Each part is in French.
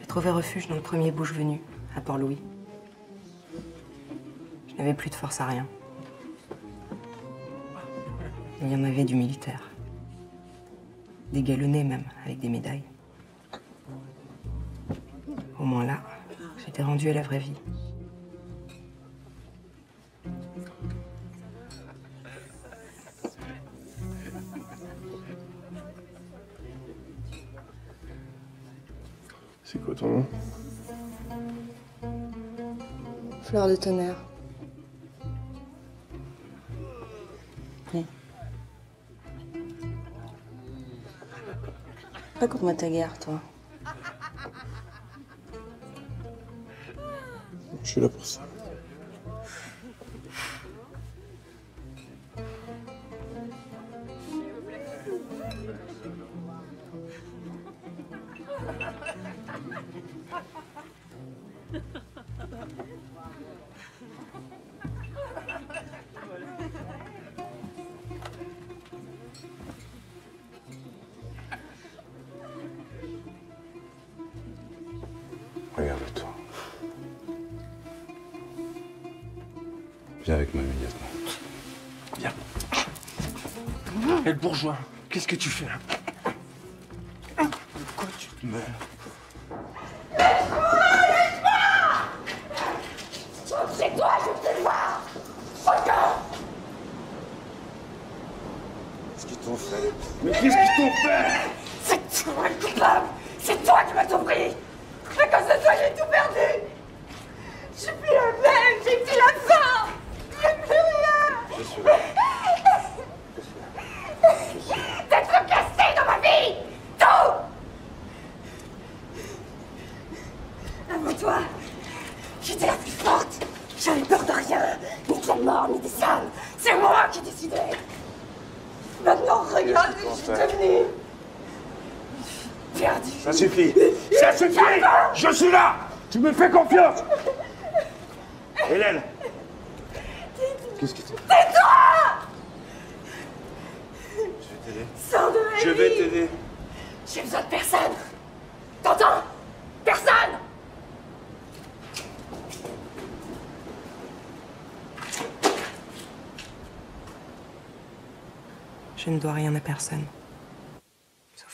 J'ai trouvé refuge dans le premier bouge venu, à Port-Louis. Je n'avais plus de force à rien. Il y en avait du militaire. Des galonnés même, avec des médailles. Au moins là, j'étais rendue à la vraie vie. C'est quoi ton nom? Fleur de Tonnerre. Oui. Pas contre moi ta guerre, toi. Je suis là pour ça. Regarde-toi. Viens avec moi immédiatement. Viens. Hé, le bourgeois, qu'est-ce que tu fais là? Pourquoi tu te meurs? Laisse-moi! Rentre chez toi, je vais te voir! Encore! Qu'est-ce qu'ils t'ont fait? Mais qu'est-ce qu'ils t'ont fait? C'est toi le coupable! C'est toi qui m'as ouvri! À cause de toi, j'ai tout perdu! Je suis plus la même, j'ai plus la force! J'ai plus rien! Je suis là. Je suis là. Je suis là. T'as trop cassé dans ma vie! Tout! Avant toi, j'étais la plus forte! J'avais peur de rien, ni de la mort, ni des âmes! C'est moi qui décidais! Maintenant, regarde ce que je suis devenue! Perdu. Ça suffit! Ça suffit! Je suis là! Tu me fais confiance! Hélène! Qu'est-ce que tu... Tais-toi! Je vais t'aider. Sors de ma vie. Je vais t'aider. J'ai besoin de personne! T'entends? Personne! Je ne dois rien à personne.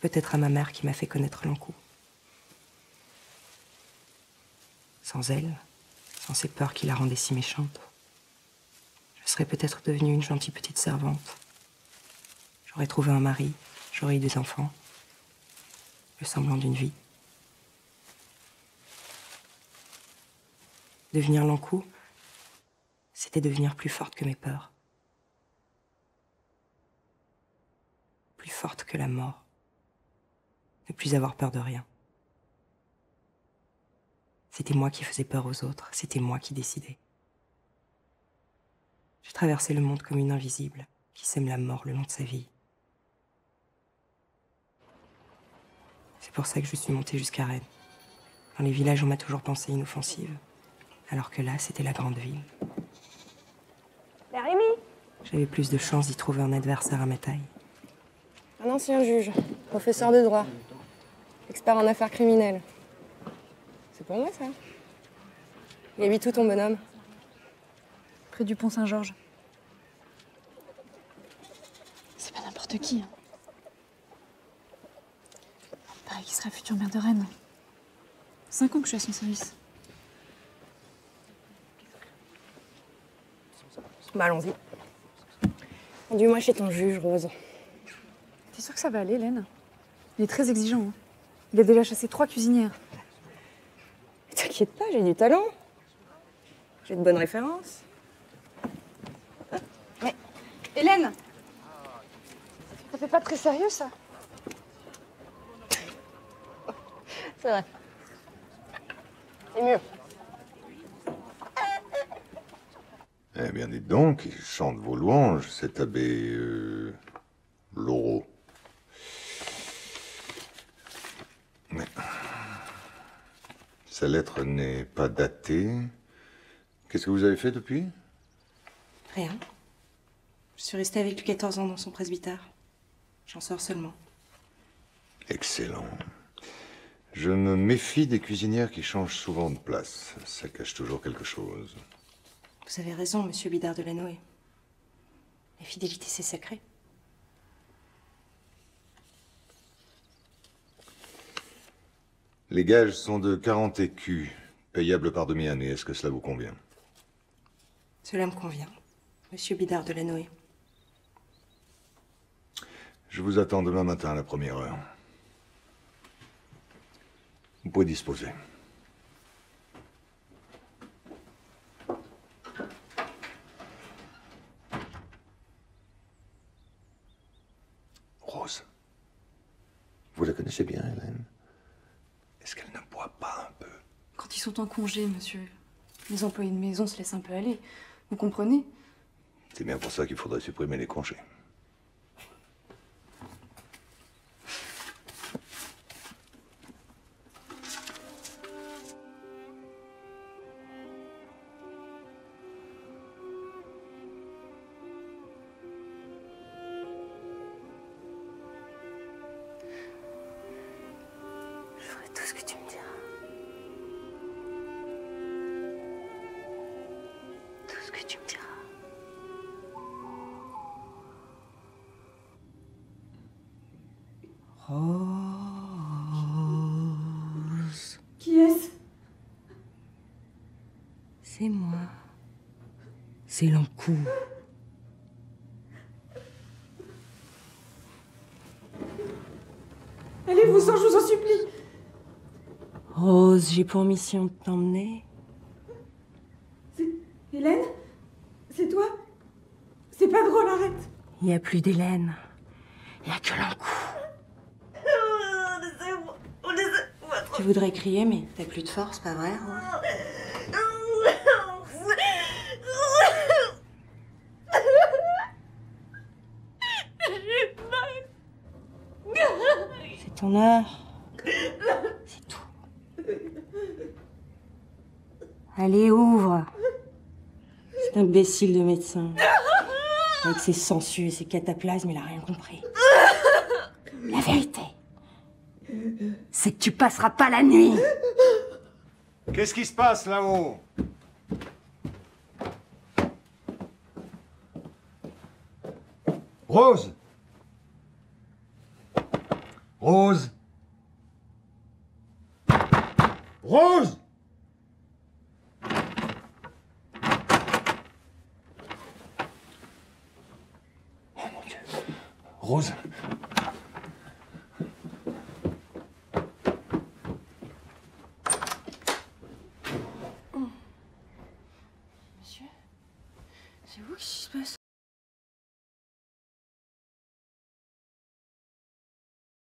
Peut-être à ma mère qui m'a fait connaître Lankou. Sans elle, sans ces peurs qui la rendaient si méchante, je serais peut-être devenue une gentille petite servante. J'aurais trouvé un mari, j'aurais eu des enfants, le semblant d'une vie. Devenir Lankou, c'était devenir plus forte que mes peurs. Plus forte que la mort. Ne plus avoir peur de rien. C'était moi qui faisais peur aux autres, c'était moi qui décidais. J'ai traversé le monde comme une invisible qui sème la mort le long de sa vie. C'est pour ça que je suis montée jusqu'à Rennes. Dans les villages, on m'a toujours pensée inoffensive, alors que là, c'était la grande ville. La Rémi! J'avais plus de chance d'y trouver un adversaire à ma taille. Un ancien juge, professeur de droit. Expert en affaires criminelles. C'est pour moi, ça. Il habite où, ton bonhomme? Près du pont Saint-Georges. C'est pas n'importe qui, hein. Pareil qu'il sera futur maire de Rennes. 5 ans que je suis à son service. Bah, allons-y. Conduis-moi chez ton juge, Rose. T'es sûre que ça va aller, Hélène? Il est très exigeant, hein. Il a déjà chassé 3 cuisinières. t'inquiète pas, j'ai du talent. J'ai de bonnes références. Ah, mais Hélène, ça fait pas très sérieux, ça. C'est vrai. C'est mieux. Eh bien, dites donc, il chante vos louanges, cet abbé... Laureau. Mais... sa lettre n'est pas datée. Qu'est-ce que vous avez fait depuis? Rien. Je suis restée avec lui 14 ans dans son presbytère. J'en sors seulement. Excellent. Je me méfie des cuisinières qui changent souvent de place. Ça cache toujours quelque chose. Vous avez raison, monsieur Bidard de la Noé. La fidélité, c'est sacré. Les gages sont de 40 écus, payables par demi-année. Est-ce que cela vous convient? Cela me convient, monsieur Bidard de la Noé. Je vous attends demain matin à la première heure. Vous pouvez disposer. Rose, vous la connaissez bien, Hélène? Est-ce qu'elle ne boit pas un peu? Quand ils sont en congé, monsieur, les employés de maison se laissent un peu aller. Vous comprenez? C'est bien pour ça qu'il faudrait supprimer les congés. Rose. Qui est-ce? C'est moi. C'est Lankou. Allez-vous sans, je vous en supplie. Rose, j'ai pour mission de t'emmener. C'est... Hélène? C'est toi? C'est pas drôle, arrête. Il n'y a plus d'Hélène. Il n'y a que Lankou. Tu voudrais crier, mais t'as plus de force, pas vrai, hein? C'est ton heure. C'est tout. Allez, ouvre. Cet imbécile de médecin. Avec ses sangsues et ses cataplasmes, il a rien compris. La vérité, c'est que tu passeras pas la nuit. Qu'est-ce qui se passe là-haut? Rose! Rose! Rose! Oh mon Dieu! Rose! C'est vous qui se passe?